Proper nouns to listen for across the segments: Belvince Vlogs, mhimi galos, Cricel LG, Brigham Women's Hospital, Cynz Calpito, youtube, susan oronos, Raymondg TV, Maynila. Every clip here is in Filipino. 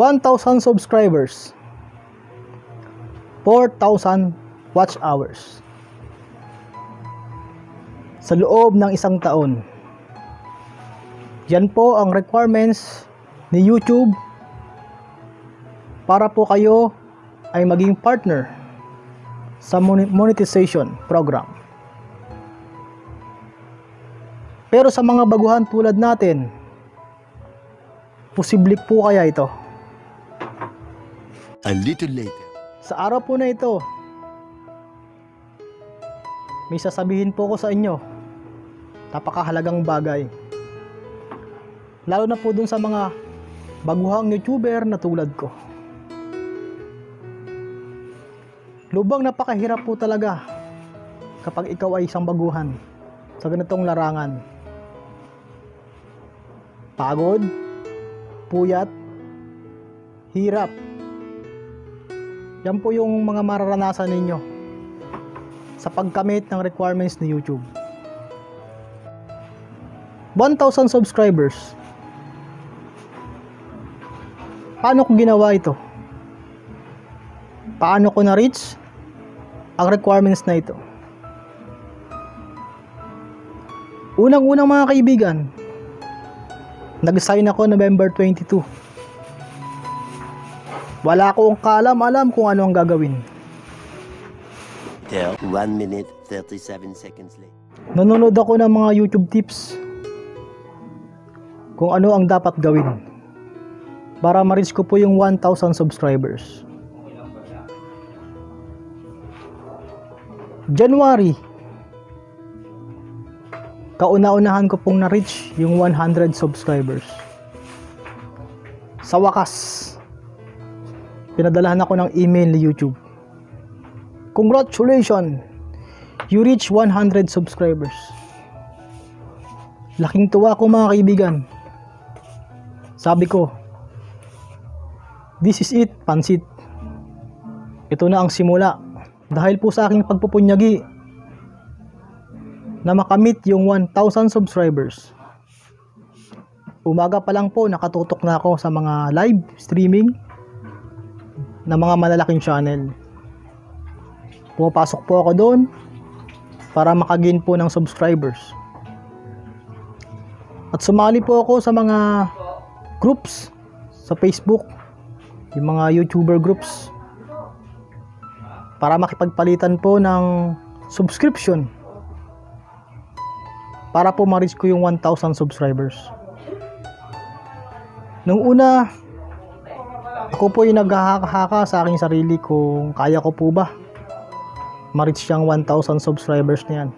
1,000 subscribers, 4,000 watch hours. Sa loob ng isang taon. Yan po ang requirements ni YouTube para po kayo ay maging partner sa monetization program. Pero sa mga baguhan tulad natin, posible po kaya ito? A little later. Sa araw po na ito, may sasabihin po ko sa inyo, napakahalagang bagay. Lalo na po dun sa mga baguhang YouTuber na tulad ko. Lubang napakahirap po talaga kapag ikaw ay isang baguhan sa ganitong larangan. Pagod, puyat, hirap. Yan po yung mga mararanasan ninyo sa pagkamit ng requirements ni YouTube. 1,000 subscribers. Paano ko ginawa ito? Paano ko na-reach ang requirements na ito? Unang-unang mga kaibigan, nag-sign ako November 22. Wala akong kaalam-alam kung ano ang gagawin. 1 minute 37 seconds later. Nanonood ako ng mga YouTube tips kung ano ang dapat gawin para ma-reach ko po yung 1,000 subscribers. January, kauna-unahan ko pong na-reach yung 100 subscribers. Sa wakas, pinadalahan ako ng email ni YouTube. Congratulations, you reach 100 subscribers. Laking tuwa ko mga kaibigan. Sabi ko, this is it, pansit. Ito na ang simula. Dahil po sa aking pagpupunyagi na makamit yung 1,000 subscribers. Umaga pa lang po nakatutok na ako sa mga live streaming na mga malalaking channel. Pumapasok po ako doon para makagain po ng subscribers. At sumali po ako sa mga groups sa Facebook, yung mga YouTuber groups, para makipagpalitan po ng subscription para po ma-reach ko yung 1,000 subscribers. Nung una, ako po yung naghahaka sa aking sarili kung kaya ko po ba ma-reach siyang 1,000 subscribers niyan.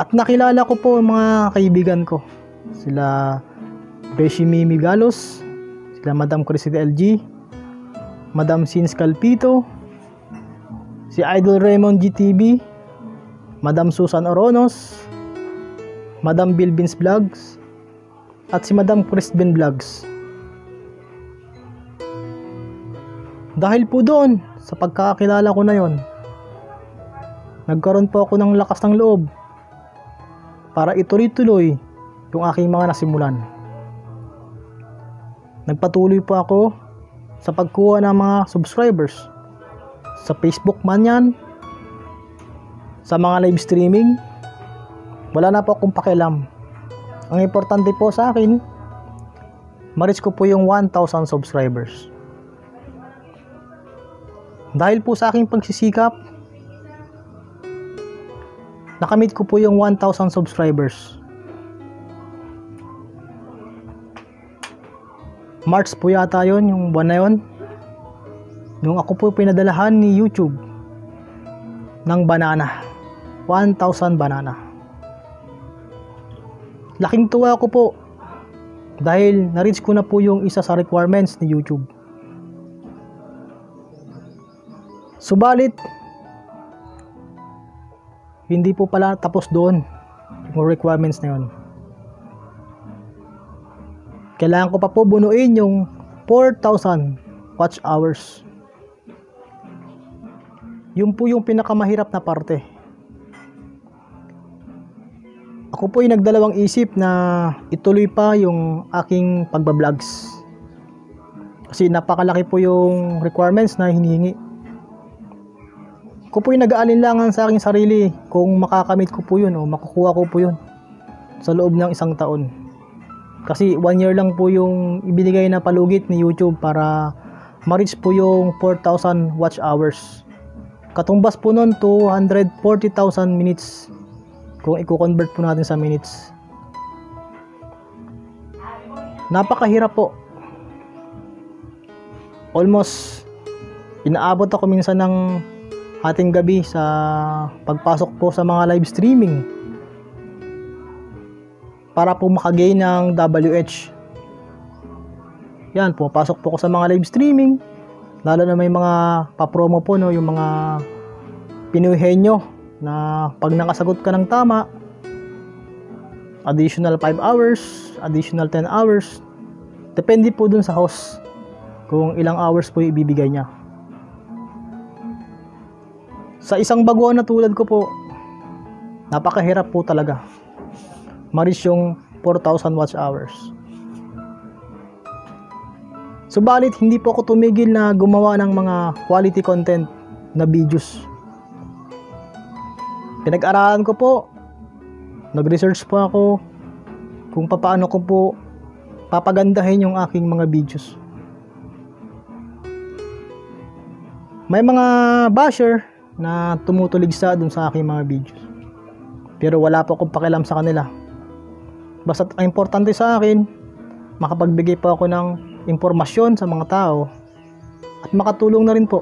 At nakilala ko po mga kaibigan ko, sila mhimi galos, sila Madam Cricel LG, Madam Cynz Calpito, si Idol Raymondg TV, Madam Susan Oronos, Madam Belvince Vlogs, at si Madam Vlogs. Dahil po doon, sa pagkakakilala ko na yon, nagkaroon po ako ng lakas ng loob para ituloy-tuloy yung aking mga nasimulan. Nagpatuloy po ako sa pagkuha ng mga subscribers sa Facebook man yan, sa mga live streaming, wala na po akong pakialam. Ang importante po sa akin, ma-reach ko po yung 1,000 subscribers. Dahil po sa aking pagsisikap, nakamit ko po yung 1,000 subscribers. March po yata yun, yung buwan na yun, nung ako po pinadalahan ni YouTube ng banana, 1,000 banana. Laking tuwa ko po dahil na-reach ko na po yung isa sa requirements ni YouTube. Subalit, hindi po pala tapos doon yung requirements na yun. Kailangan ko pa po bunuin yung 4,000 watch hours. Yun po yung pinakamahirap na parte. Ako po ay nagdalawang isip na ituloy pa yung aking pagbablogs. Kasi napakalaki po yung requirements na hinihingi. Ako po ay nag-aalinlangan sa aking sarili kung makakamit ko po yun o makukuha ko po yun sa loob ng isang taon. Kasi 1 year lang po yung ibinigay na palugit ni YouTube para ma-reach po yung 4,000 watch hours. Katumbas po nun 240,000 minutes. Kung i-convert po natin sa minutes, napakahirap po. Almost inaabot ako minsan ng ating gabi sa pagpasok po sa mga live streaming para po makagain ng WH. Yan, pumapasok po ako sa mga live streaming, lalo na may mga papromo po, no, yung mga pinuhenyo na pag nakasagot ka ng tama, additional 5 hours, additional 10 hours. Depende po dun sa host kung ilang hours po ibibigay niya. Sa isang baguhan na tulad ko po, napakahirap po talaga ma-reach yung 4,000 watch hours. Subalit, hindi po ako tumigil na gumawa ng mga quality content na videos. Pinag-aralan ko po, nag-research po ako kung paano ko po papagandahin yung aking mga videos. May mga basher na tumutuligsa dun sa aking mga videos, pero wala po akong pakialam sa kanila. Basta ang importante sa akin, makapagbigay po ako ng impormasyon sa mga tao at makatulong na rin po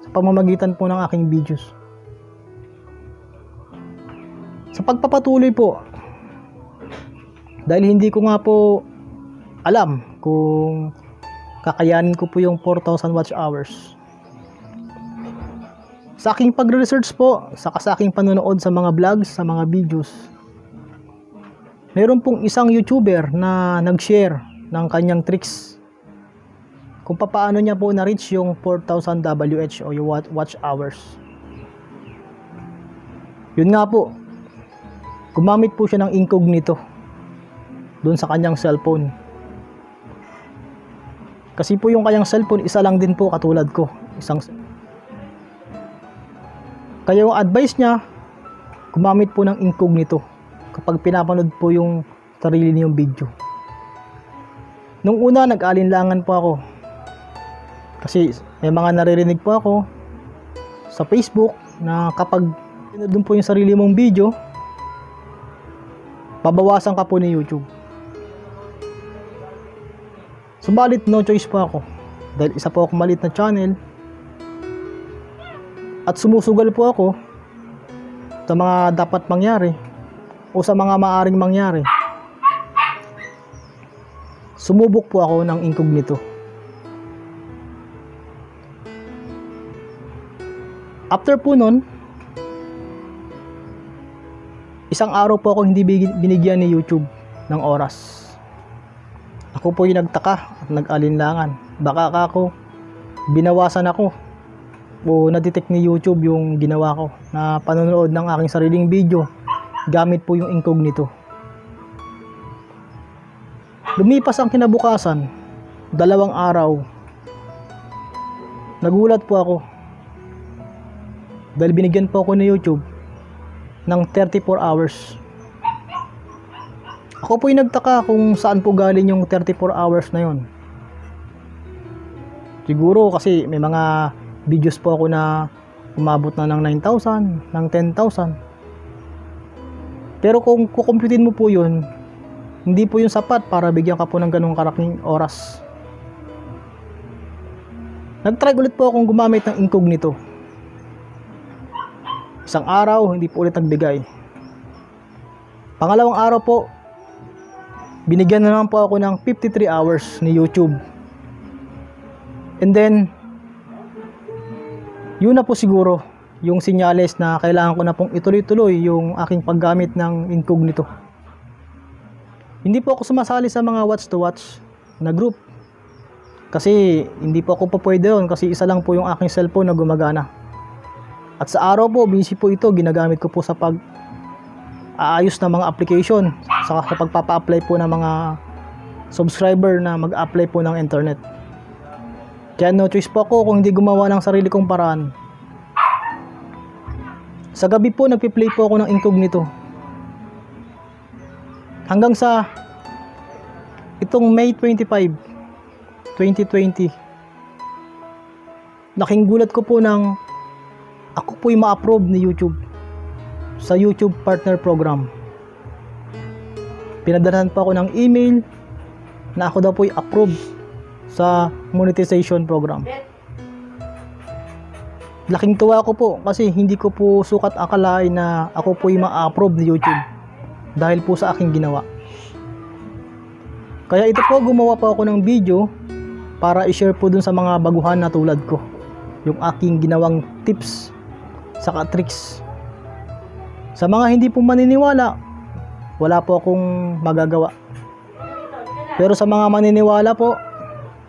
sa pamamagitan po ng aking videos. Sa pagpapatuloy po, dahil hindi ko nga po alam kung kakayanin ko po yung 4,000 watch hours. Sa aking pagre-research po, saka sa aking panonood sa mga vlogs, sa mga videos, meron pong isang YouTuber na nag-share ng kanyang tricks kung paano niya po na-reach yung 4,000 WH o yung watch hours. Yun nga po, gumamit po siya ng incognito doon sa kanyang cellphone. Kasi po yung kanyang cellphone, isa lang din po katulad ko, isang. Kaya yung advice niya, gumamit po ng incognito kapag pinapanood po yung sarili niyong video. Nung una, nag-alinlangan po ako kasi may mga naririnig po ako sa Facebook na kapag pinanood po yung sarili mong video, babawasan ka po ni YouTube. Subalit, no choice po ako dahil isa po akong maliit na channel at sumusugal po ako sa mga dapat mangyari o sa mga maaring mangyari. Sumubok po ako ng incognito. After po nun, isang araw po ako hindi binigyan ni YouTube ng oras. Ako po yung nagtaka at nag-alinlangan. Baka ako, binawasan ako o nadetect ni YouTube yung ginawa ko na panonood ng aking sariling video gamit po yung incognito. Lumipas ang kinabukasan, 2 araw. Nagulat po ako dahil binigyan po ako ni YouTube ng 34 hours. Ako po yung nagtaka kung saan po galing yung 34 hours na yun. Siguro kasi may mga videos po ako na umabot na ng 9,000, ng 10,000. Pero kung kukumputin mo po yun, hindi po yun sapat para bigyan ka po ng ganung karaking oras. Nag-try ulit po akong gumamit ng incognito. Isang araw, hindi po ulit nagbigay. Pangalawang araw po, binigyan na naman po ako ng 53 hours ni YouTube. And then, yun na po siguro yung sinyales na kailangan ko na pong ituloy-tuloy yung aking paggamit ng incognito. Hindi po ako sumasali sa mga watch to watch na group. Kasi hindi po ako po pwede yun kasi isa lang po yung aking cellphone na gumagana. At sa araw po, busy po ito, ginagamit ko po sa pag aayos ng mga application sa pagpapa-apply po ng mga subscriber na mag-apply po ng internet. Kaya no choice po ako kung hindi gumawa ng sarili kong paraan. Sa gabi po nagpi-play po ako ng incognito. Hanggang sa itong May 25, 2020, laking gulat ko po ng ako po'y ma-approve ni YouTube sa YouTube Partner Program. Pinadalhan pa ako ng email na ako daw po'y approve sa monetization program. Laking tuwa ko po kasi hindi ko po sukat akalain na ako po'y ma-approve ni YouTube dahil po sa aking ginawa. Kaya ito po, gumawa po ako ng video para i-share po dun sa mga baguhan na tulad ko yung aking ginawang tips saka tricks. Sa mga hindi po maniniwala, wala po akong magagawa, pero sa mga maniniwala po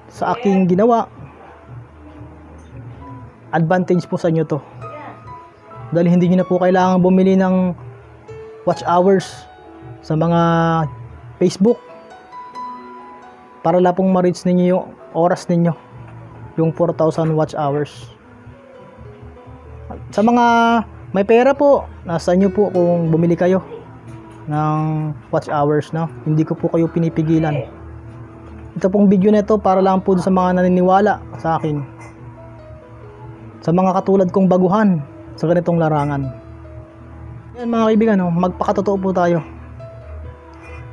sa aking ginawa, advantage po sa inyo to dahil hindi nyo na po kailangan bumili ng watch hours sa mga Facebook para lang pong ma-reach ninyo yung oras ninyo, yung 4,000 watch hours. At sa mga may pera po, nasa inyo po kung bumili kayo ng watch hours, no? Hindi ko po kayo pinipigilan. Ito pong video na ito para lang po sa mga naniniwala sa akin, sa mga katulad kong baguhan sa ganitong larangan. Yan mga kaibigan, no? Magpakatotoo po tayo.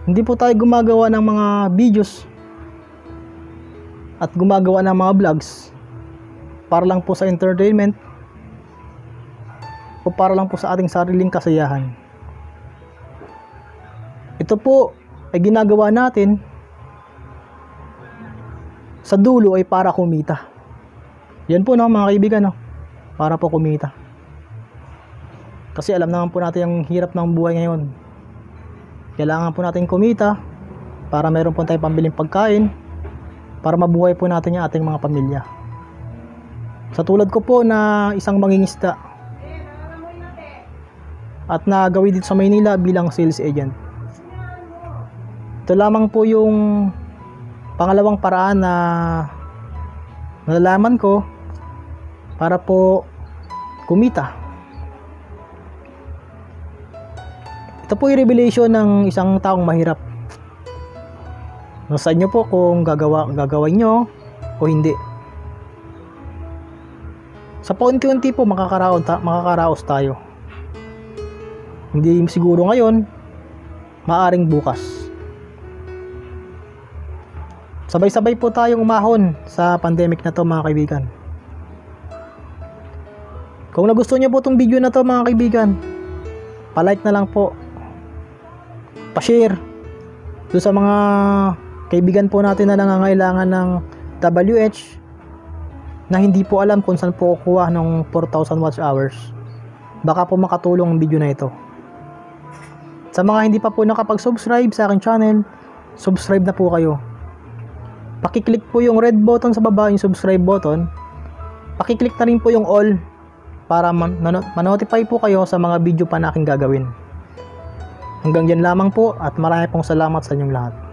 Hindi po tayo gumagawa ng mga videos at gumagawa ng mga vlogs para lang po sa entertainment o para lang po sa ating sariling kasayahan. Ito po ay ginagawa natin sa dulo ay para kumita. Yan po, no, mga kaibigan, no? Para po kumita. Kasi alam naman po natin ang hirap ng buhay ngayon. Kailangan po natin kumita para meron po tayong pambiling pagkain, para mabuhay po natin yung ating mga pamilya. Sa tulad ko po na isang mangingisda at nagawid dito sa Maynila bilang sales agent. Ito lamang po yung pangalawang paraan na nalalaman ko para po kumita. Ito po yung revelation ng isang taong mahirap. Nasa inyo po kung gagawin nyo o hindi. Sa paunti-unti po makakaraos tayo. Hindi siguro ngayon, maaring bukas. Sabay-sabay po tayong umahon sa pandemic na to, mga kaibigan. Kung nagustuhan nyo po itong video na to, mga kaibigan, palike na lang po, pa-share doon sa mga kaibigan po natin na nangangailangan ng WH na hindi po alam kung saan po kukuha ng 4,000 watch hours. Baka po makatulong ang video na ito. Sa mga hindi pa po nakapag-subscribe sa aking channel, subscribe na po kayo. Pakiclick po yung red button sa baba, yung subscribe button. Pakiclick na rin po yung all para manotify po kayo sa mga video pa na aking gagawin. Hanggang dyan lamang po at marami pong salamat sa inyong lahat.